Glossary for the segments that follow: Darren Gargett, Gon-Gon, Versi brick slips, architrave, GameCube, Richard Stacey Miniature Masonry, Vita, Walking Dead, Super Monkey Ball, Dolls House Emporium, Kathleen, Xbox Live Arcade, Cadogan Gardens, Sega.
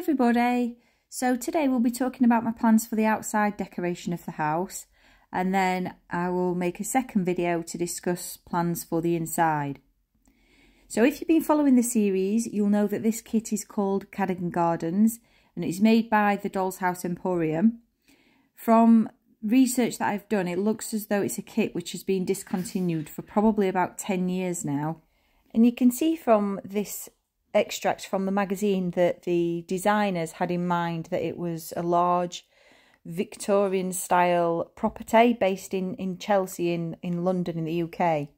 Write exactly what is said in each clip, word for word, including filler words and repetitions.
everybody. So today we'll be talking about my plans for the outside decoration of the house, and then I will make a second video to discuss plans for the inside. So if you've been following the series, you'll know that this kit is called Cadogan Gardens, and it's made by the Dolls House Emporium. From research that I've done, it looks as though it's a kit which has been discontinued for probably about ten years now. And you can see from this extract from the magazine that the designers had in mind that it was a large Victorian style property based in, in Chelsea in, in London in the U K.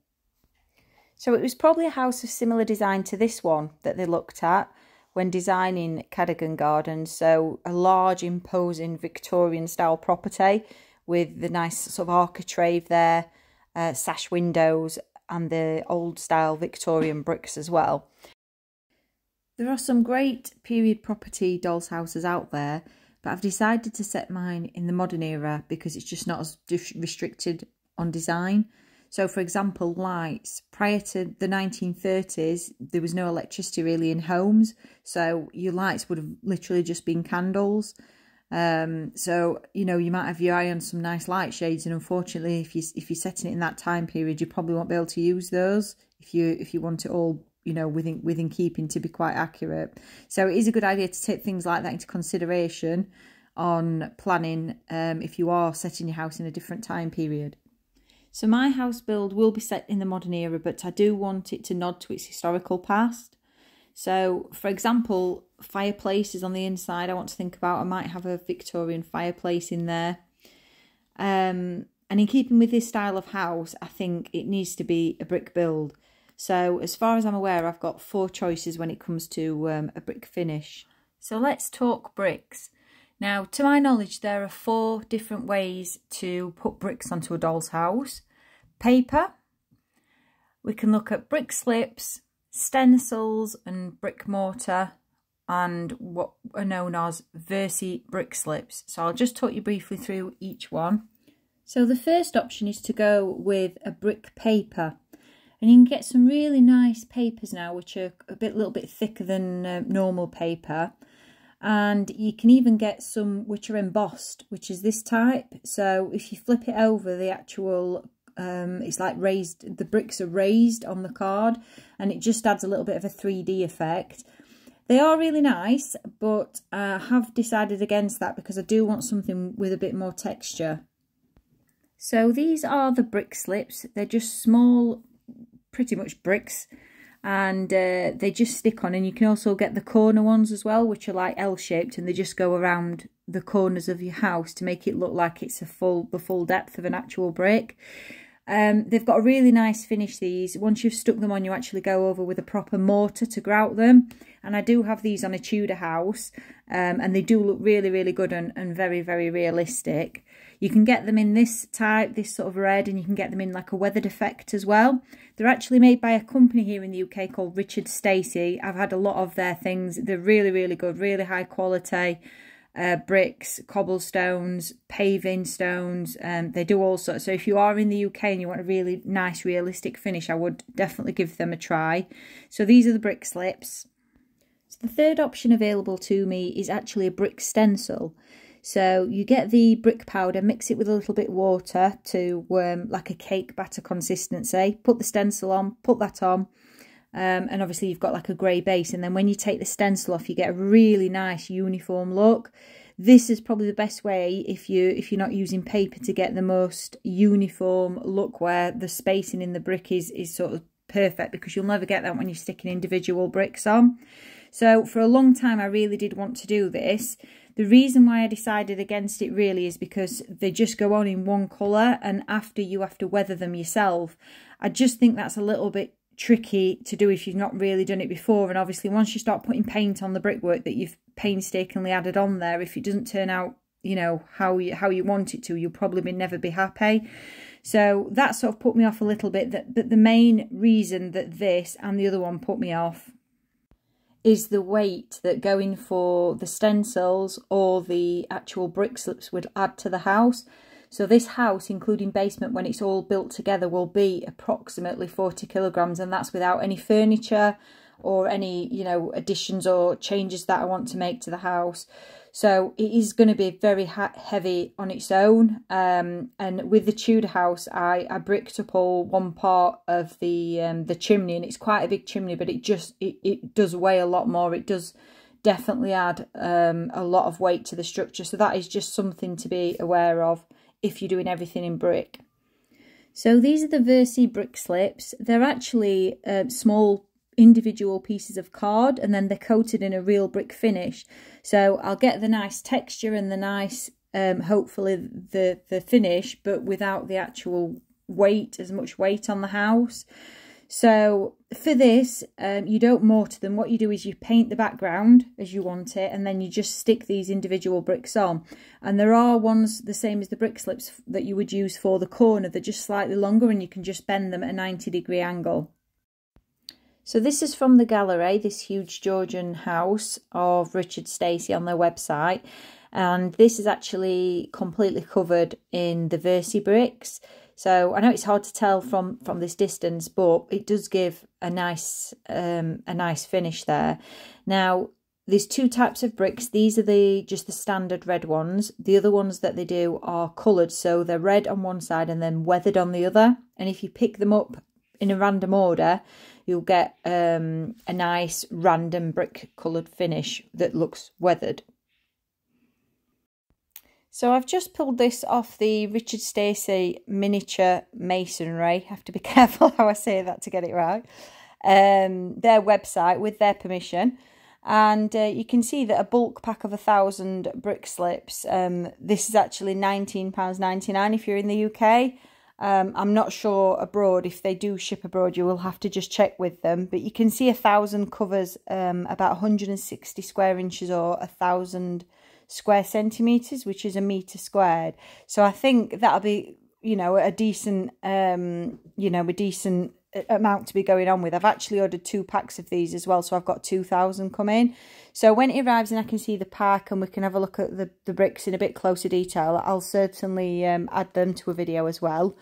So it was probably a house of similar design to this one that they looked at when designing Cadogan Gardens. So a large imposing Victorian style property with the nice sort of architrave there, uh, sash windows and the old style Victorian bricks as well. There are some great period property dolls houses out there, but I've decided to set mine in the modern era because it's just not as restricted on design. So for example, lights. Prior to the nineteen thirties, there was no electricity really in homes, so your lights would have literally just been candles. Um, so, you know, you might have your eye on some nice light shades, and unfortunately, if you if you're setting it in that time period, you probably won't be able to use those if you if you want it all, you know, within within keeping to be quite accurate. So it is a good idea to take things like that into consideration on planning um, if you are setting your house in a different time period. So my house build will be set in the modern era, but I do want it to nod to its historical past. So, for example, fireplaces on the inside, I want to think about, I might have a Victorian fireplace in there. Um, and in keeping with this style of house, I think it needs to be a brick build. So as far as I'm aware, I've got four choices when it comes to um, a brick finish. So let's talk bricks. Now, to my knowledge, there are four different ways to put bricks onto a doll's house. Paper, we can look at brick slips, stencils and brick mortar, and what are known as Versi brick slips. So I'll just talk you briefly through each one. So the first option is to go with a brick paper. And you can get some really nice papers now, which are a bit, little bit thicker than uh, normal paper. And you can even get some which are embossed, which is this type. So if you flip it over, the actual, um, it's like raised, the bricks are raised on the card, and it just adds a little bit of a three D effect. They are really nice, but I have decided against that because I do want something with a bit more texture. So these are the brick slips. They're just small, pretty much bricks, and uh, they just stick on, and you can also get the corner ones as well, which are like L-shaped, and they just go around the corners of your house to make it look like it's a full the full depth of an actual brick. Um, they've got a really nice finish, these. Once you've stuck them on, you actually go over with a proper mortar to grout them, and I do have these on a Tudor house, um, and they do look really, really good and, and very, very realistic. You can get them in this type, this sort of red, and you can get them in like a weathered effect as well. They're actually made by a company here in the U K called Richard Stacey. I've had a lot of their things. They're really, really good, really high quality. Uh, bricks, cobblestones, paving stones, and um, they do all sorts. So if you are in the U K and you want a really nice realistic finish, I would definitely give them a try. So these are the brick slips. So the third option available to me is actually a brick stencil. So you get the brick powder, mix it with a little bit of water to um, like a cake batter consistency, put the stencil on, put that on. Um, and obviously you've got like a grey base, and then when you take the stencil off, you get a really nice uniform look. This is probably the best way if you if you're not using paper to get the most uniform look, where the spacing in the brick is is sort of perfect, because you'll never get that when you're sticking individual bricks on. So for a long time, I really did want to do this. The reason why I decided against it really is because they just go on in one colour, and after you have to weather them yourself. I just think that's a little bit tricky to do if you've not really done it before, and obviously once you start putting paint on the brickwork that you've painstakingly added on there, if it doesn't turn out, you know, how you how you want it to, you'll probably be never be happy. So that sort of put me off a little bit, that but the main reason that this and the other one put me off is the weight that going for the stencils or the actual brick slips would add to the house. So this house, including basement, when it's all built together, will be approximately forty kilograms, and that's without any furniture or any, you know, additions or changes that I want to make to the house. So it is going to be very ha heavy on its own. Um, and with the Tudor house, I, I bricked up all one part of the um, the chimney, and it's quite a big chimney, but it just it, it does weigh a lot more. It does definitely add um, a lot of weight to the structure. So that is just something to be aware of if you're doing everything in brick. So these are the Versi brick slips. They're actually uh, small individual pieces of card, and then they're coated in a real brick finish, so I'll get the nice texture and the nice um hopefully the the finish, but without the actual weight, as much weight on the house. So for this, um, you don't mortar them. What you do is you paint the background as you want it, and then you just stick these individual bricks on. And there are ones the same as the brick slips that you would use for the corner. They're just slightly longer, and you can just bend them at a ninety degree angle. So this is from the gallery, this huge Georgian house of Richard Stacey on their website. And this is actually completely covered in the Versi bricks. So I know it's hard to tell from, from this distance, but it does give a nice, um, a nice finish there. Now, there's two types of bricks. These are the just the standard red ones. The other ones that they do are coloured. So they're red on one side and then weathered on the other. And if you pick them up in a random order, you'll get um, a nice random brick coloured finish that looks weathered. So I've just pulled this off the Richard Stacey Miniature Masonry. I have to be careful how I say that to get it right. Um, their website, with their permission. And uh, you can see that a bulk pack of a thousand brick slips. Um, this is actually nineteen pounds ninety-nine if you're in the U K. Um, I'm not sure abroad, if they do ship abroad, you will have to just check with them. But you can see a thousand covers um, about one hundred and sixty square inches, or a thousand square centimetres, which is a metre squared. So I think that'll be, you know, a decent, um, you know, a decent amount to be going on with. I've actually ordered two packs of these as well, so I've got two thousand come in. So when it arrives and I can see the pack and we can have a look at the, the bricks in a bit closer detail, I'll certainly um, add them to a video as well.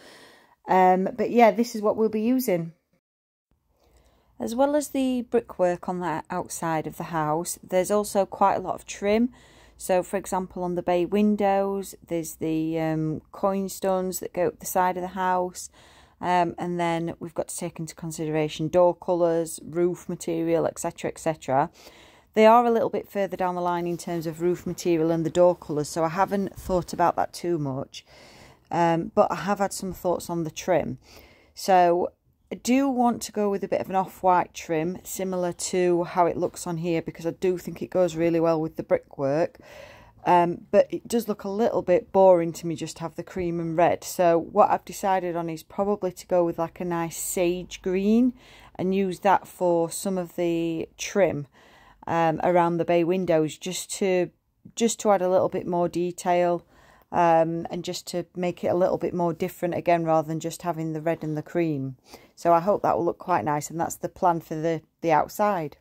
Um, but yeah, this is what we'll be using. As well as the brickwork on the outside of the house, there's also quite a lot of trim. So for example, on the bay windows, there's the um, coin stones that go up the side of the house. Um, and then we've got to take into consideration door colours, roof material, et cetera, et cetera. They are a little bit further down the line in terms of roof material and the door colours, so I haven't thought about that too much. Um, but I have had some thoughts on the trim. So I do want to go with a bit of an off-white trim, similar to how it looks on here, because I do think it goes really well with the brickwork. Um, but it does look a little bit boring to me just to have the cream and red. So what I've decided on is probably to go with like a nice sage green and use that for some of the trim um, around the bay windows, just to just to add a little bit more detail, um, and just to make it a little bit more different again, rather than just having the red and the cream. So I hope that will look quite nice, and that's the plan for the, the outside.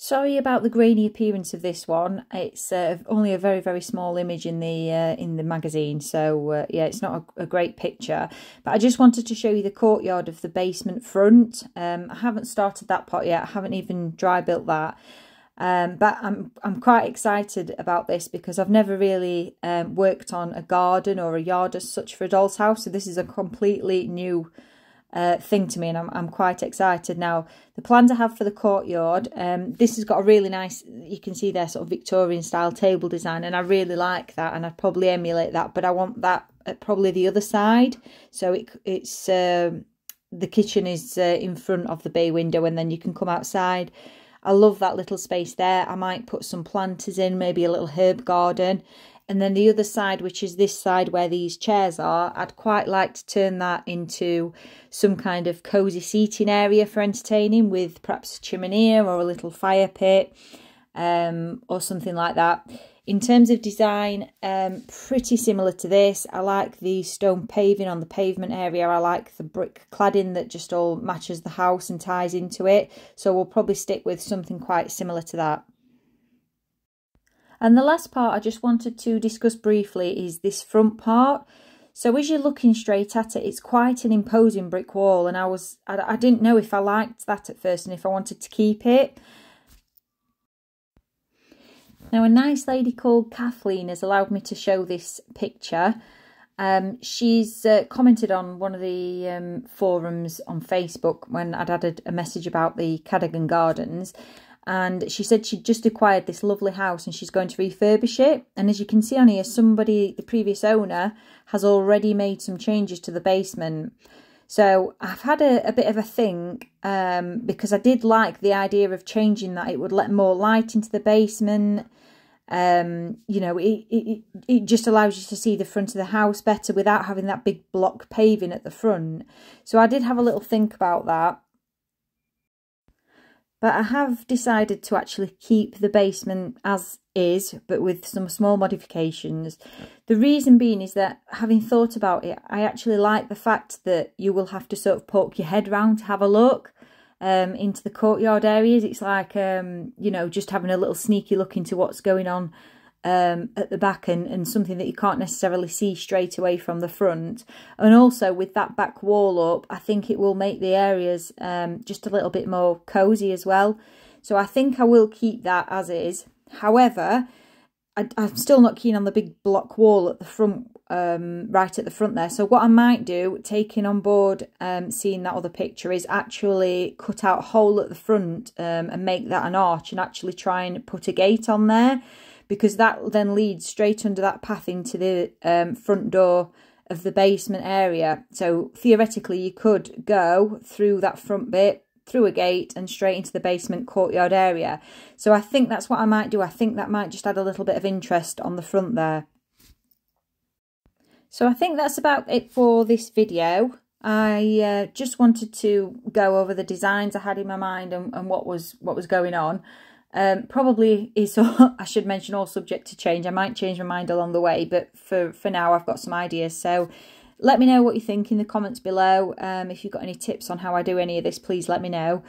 Sorry about the grainy appearance of this one. It's uh, only a very, very small image in the uh, in the magazine, so uh, yeah, it's not a, a great picture. But I just wanted to show you the courtyard of the basement front. Um, I haven't started that part yet. I haven't even dry built that. Um, but I'm I'm quite excited about this, because I've never really um, worked on a garden or a yard as such for a Doll's House, so this is a completely new Uh, thing to me, and I'm, I'm quite excited. Now, the plans I have for the courtyard, um, this has got a really nice, you can see there, sort of Victorian style table design, and I really like that, and I'd probably emulate that, but I want that at probably the other side. So it, it's um, the kitchen is uh, in front of the bay window, and then you can come outside. I love that little space there. I might put some planters in, maybe a little herb garden. And then the other side, which is this side where these chairs are, I'd quite like to turn that into some kind of cosy seating area for entertaining, with perhaps a chimney or a little fire pit, um, or something like that. In terms of design, um, pretty similar to this. I like the stone paving on the pavement area. I like the brick cladding that just all matches the house and ties into it. So we'll probably stick with something quite similar to that. And the last part I just wanted to discuss briefly is this front part. So as you're looking straight at it, it's quite an imposing brick wall, and I was I, I didn't know if I liked that at first and if I wanted to keep it. Now, a nice lady called Kathleen has allowed me to show this picture. Um, she's uh, commented on one of the um, forums on Facebook when I'd added a message about the Cadogan Gardens, and she said she'd just acquired this lovely house and she's going to refurbish it. And as you can see on here, somebody, the previous owner, has already made some changes to the basement. So I've had a, a bit of a think um, because I did like the idea of changing that. It would let more light into the basement. Um, you know, it, it, it just allows you to see the front of the house better without having that big block paving at the front. So I did have a little think about that. But I have decided to actually keep the basement as is, but with some small modifications. The reason being is that, having thought about it, I actually like the fact that you will have to sort of poke your head round to have a look um, into the courtyard areas. It's like, um, you know, just having a little sneaky look into what's going on um, at the back, and, and something that you can't necessarily see straight away from the front. And also with that back wall up, I think it will make the areas um, just a little bit more cosy as well. So I think I will keep that as is. However, I, I'm still not keen on the big block wall at the front, um, right at the front there. So what I might do, taking on board um, seeing that other picture, is actually cut out a hole at the front um, and make that an arch, and actually try and put a gate on there, because that then leads straight under that path into the um, front door of the basement area. So theoretically, you could go through that front bit, through a gate, and straight into the basement courtyard area. So I think that's what I might do. I think that might just add a little bit of interest on the front there. So I think that's about it for this video. I uh, just wanted to go over the designs I had in my mind, and, and what was what was going on. Um, probably is all, I should mention, all subject to change. I might change my mind along the way, but for, for now I've got some ideas. So let me know what you think in the comments below. Um, if you've got any tips on how I do any of this, please let me know.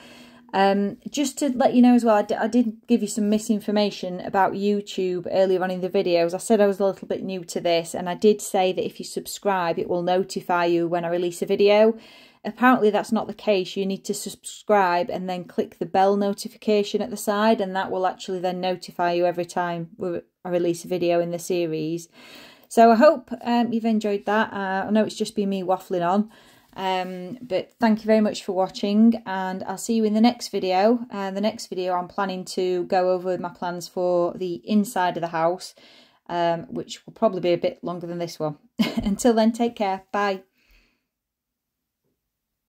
Um, just to let you know as well, I, d I did give you some misinformation about YouTube earlier on in the videos. I said I was a little bit new to this, and I did say that if you subscribe, it will notify you when I release a video. Apparently that's not the case. You need to subscribe and then click the bell notification at the side, and that will actually then notify you every time I release a video in the series. So I hope um, you've enjoyed that. Uh, I know it's just been me waffling on, um, but thank you very much for watching, and I'll see you in the next video. Uh, the next video, I'm planning to go over my plans for the inside of the house, um, which will probably be a bit longer than this one. Until then, take care. Bye.